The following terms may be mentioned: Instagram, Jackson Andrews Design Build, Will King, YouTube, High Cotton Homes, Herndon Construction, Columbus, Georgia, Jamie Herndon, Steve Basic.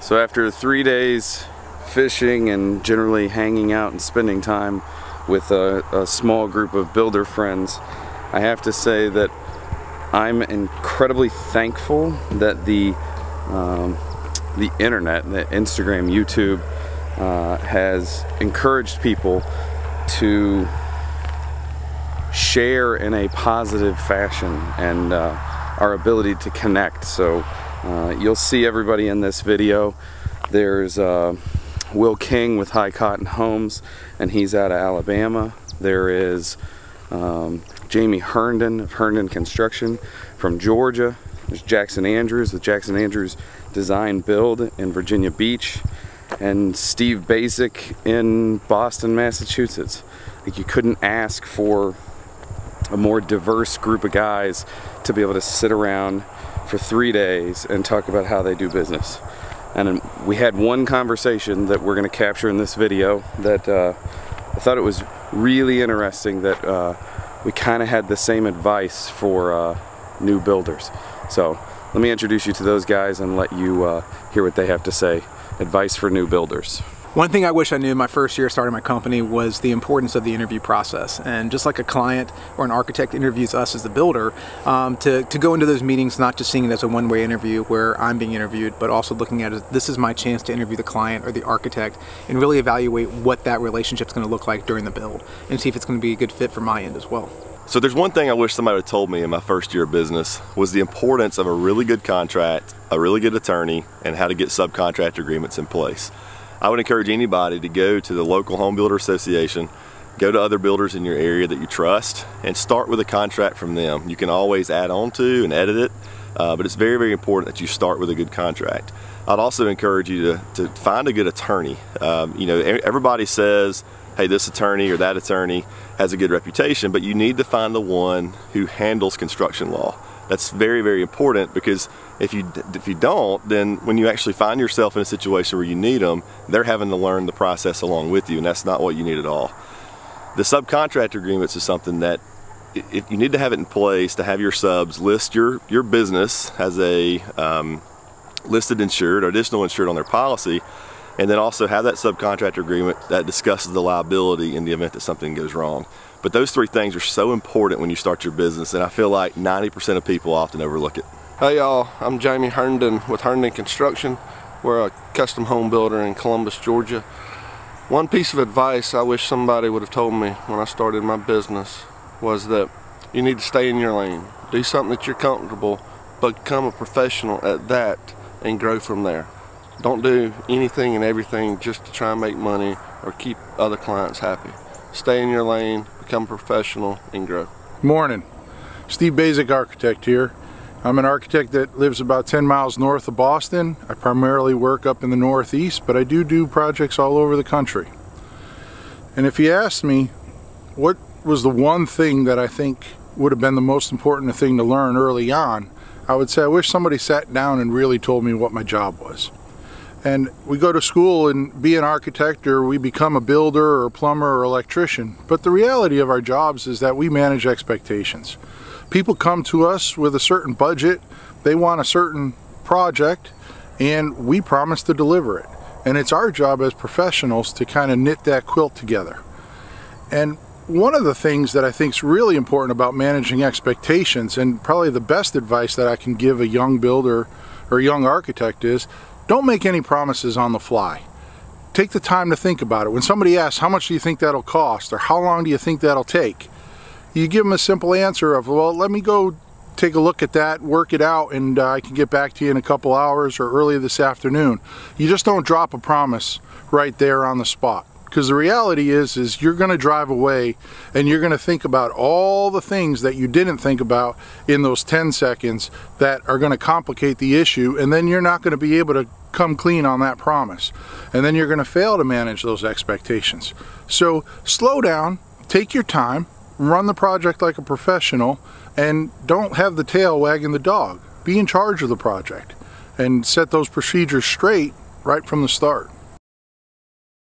So after 3 days fishing and generally hanging out and spending time with a small group of builder friends, I have to say that I'm incredibly thankful that the internet, the Instagram, YouTube, has encouraged people to share in a positive fashion and our ability to connect. So you'll see everybody in this video. There's Will King with High Cotton Homes, and he's out of Alabama. There is Jamie Herndon of Herndon Construction from Georgia. There's Jackson Andrews with Jackson Andrews Design Build in Virginia Beach, and Steve Basic in Boston, Massachusetts. Like, you couldn't ask for a more diverse group of guys to be able to sit around for 3 days and talk about how they do business. And we had one conversation that we're going to capture in this video that I thought it was really interesting, that we kind of had the same advice for new builders. So let me introduce you to those guys and let you hear what they have to say. Advice for new builders. One thing I wish I knew my first year starting my company was the importance of the interview process. And just like a client or an architect interviews us as the builder, to go into those meetings not just seeing it as a one-way interview where I'm being interviewed, but also looking at it as, this is my chance to interview the client or the architect and really evaluate what that relationship's going to look like during the build and see if it's going to be a good fit for my end as well. So there's one thing I wish somebody had told me in my first year of business was the importance of a really good contract, a really good attorney, and how to get subcontract agreements in place. I would encourage anybody to go to the local home builder association, go to other builders in your area that you trust, and start with a contract from them. You can always add on to and edit it, but it's very, very important that you start with a good contract. I'd also encourage you to find a good attorney. You know, everybody says, hey, this attorney or that attorney has a good reputation, but you need to find the one who handles construction law. That's very, very important, because if you don't, then when you actually find yourself in a situation where you need them, they're having to learn the process along with you, and that's not what you need at all. The subcontract agreements is something that if you need to have it in place to have your subs list your business as a listed insured or additional insured on their policy, and then also have that subcontractor agreement that discusses the liability in the event that something goes wrong. But those three things are so important when you start your business, and I feel like 90% of people often overlook it. Hey y'all, I'm Jamie Herndon with Herndon Construction. We're a custom home builder in Columbus, Georgia. One piece of advice I wish somebody would have told me when I started my business was that you need to stay in your lane. Do something that you're comfortable, but become a professional at that and grow from there. Don't do anything and everything just to try and make money or keep other clients happy. Stay in your lane, become professional, and grow. Morning. Steve Basic, architect here. I'm an architect that lives about 10 miles north of Boston. I primarily work up in the Northeast, but I do projects all over the country. And if you asked me what was the one thing that I think would have been the most important thing to learn early on, I would say I wish somebody sat down and really told me what my job was. And we go to school and be an architect, or we become a builder or a plumber or electrician, but the reality of our jobs is that we manage expectations. People come to us with a certain budget, they want a certain project, and we promise to deliver it. And it's our job as professionals to kind of knit that quilt together. And one of the things that I think is really important about managing expectations, and probably the best advice that I can give a young builder or a young architect, is don't make any promises on the fly. Take the time to think about it. When somebody asks, how much do you think that'll cost, or how long do you think that'll take? You give them a simple answer of, well, let me go take a look at that, work it out, and I can get back to you in a couple hours or early this afternoon. You just don't drop a promise right there on the spot. Because the reality is you're going to drive away and you're going to think about all the things that you didn't think about in those 10 seconds that are going to complicate the issue, and then you're not going to be able to come clean on that promise. And then you're going to fail to manage those expectations. So slow down, take your time, run the project like a professional, and don't have the tail wagging the dog. Be in charge of the project and set those procedures straight right from the start.